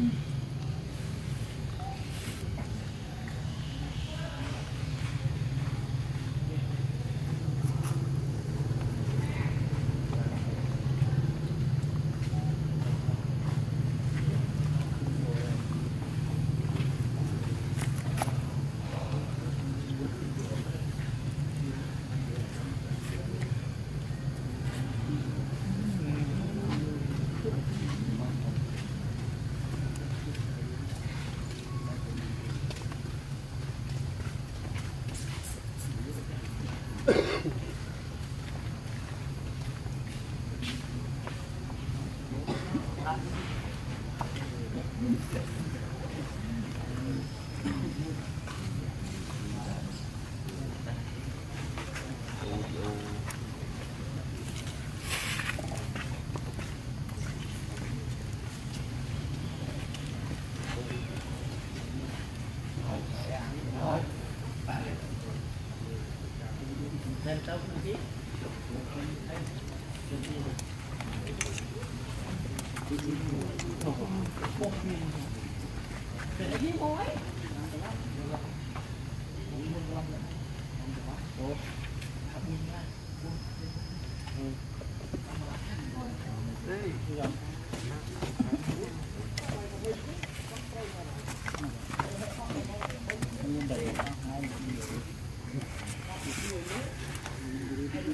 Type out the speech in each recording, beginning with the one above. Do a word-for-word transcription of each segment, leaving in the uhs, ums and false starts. Trời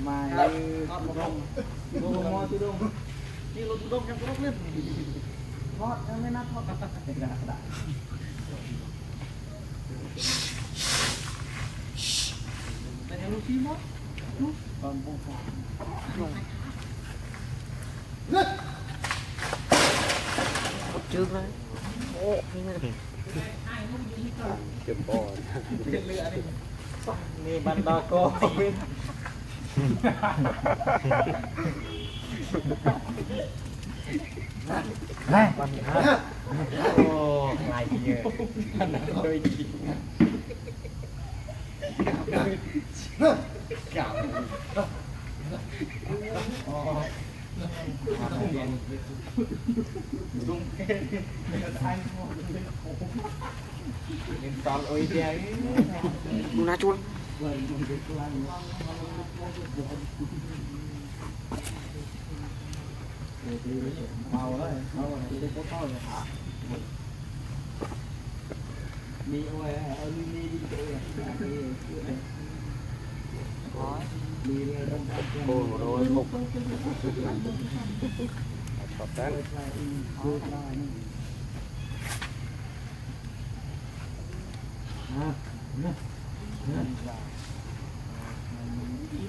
mày con một đồng, con một mò tôi đông, đi lột tôi đông trong cái lốc lên, thoát em mới nát thoát. Đây em lột xí mất, lột còn bộ phận. Lột trước đấy. Ô, chụp bò. Nè bạn đó cô. Hãy subscribe cho kênh Ghiền Mì Gõ để không bỏ lỡ những video hấp dẫn. Hãy subscribe cho kênh Ghiền Mì Gõ để không bỏ lỡ những video hấp dẫn. Đi đi đi Hãy subscribe cho kênh Ghiền Mì Gõ để không bỏ lỡ những Hãy subscribe cho kênh Ghiền Mì Gõ để không bỏ lỡ những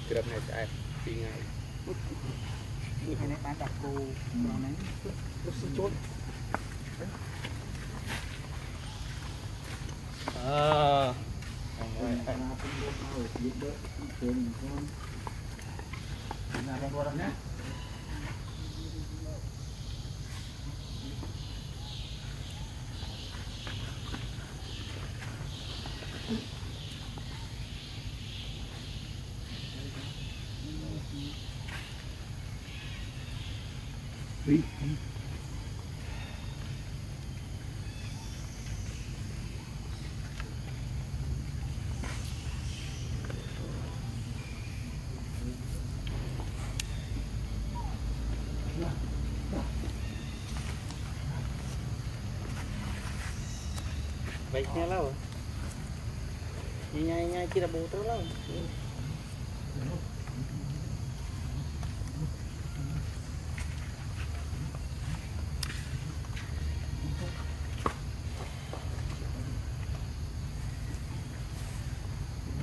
video hấp dẫn. Cái này bán đặc cô vào này nó xin chốt. Ờ. Three. Baiknya lah, nyanyi-nyanyi tidak butuh lah.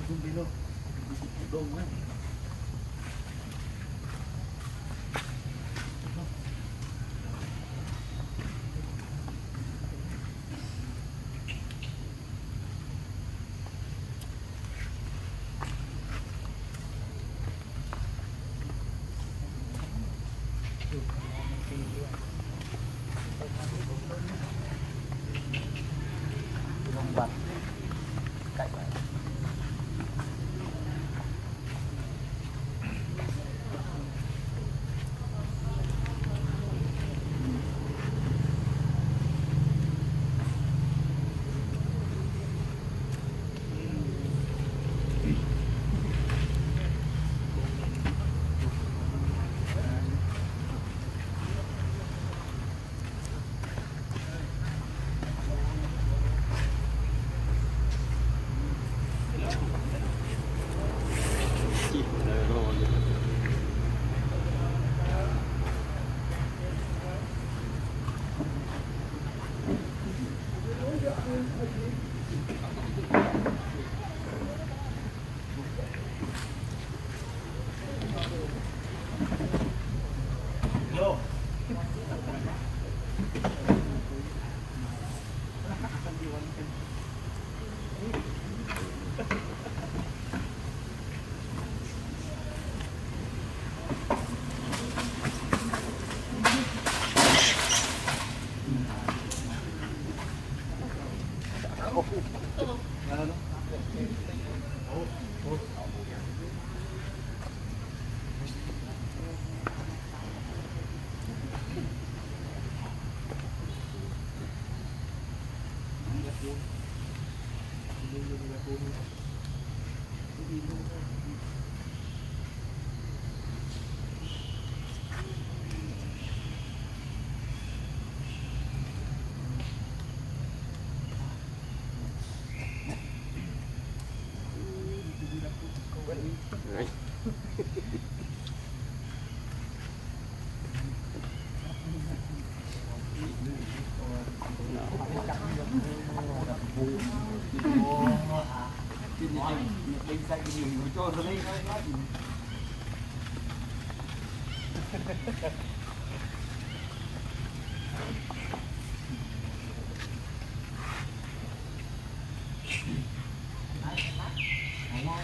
Hãy subscribe cho kênh Ghiền Mì Gõ để không bỏ lỡ những video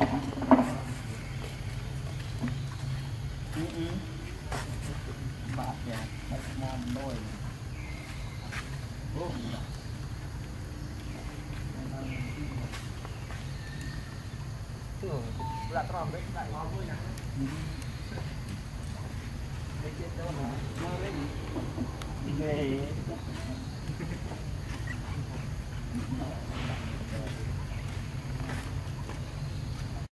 hấp dẫn. dạ, một món đôi bốn là tròn đấy, lại ngon vui nè.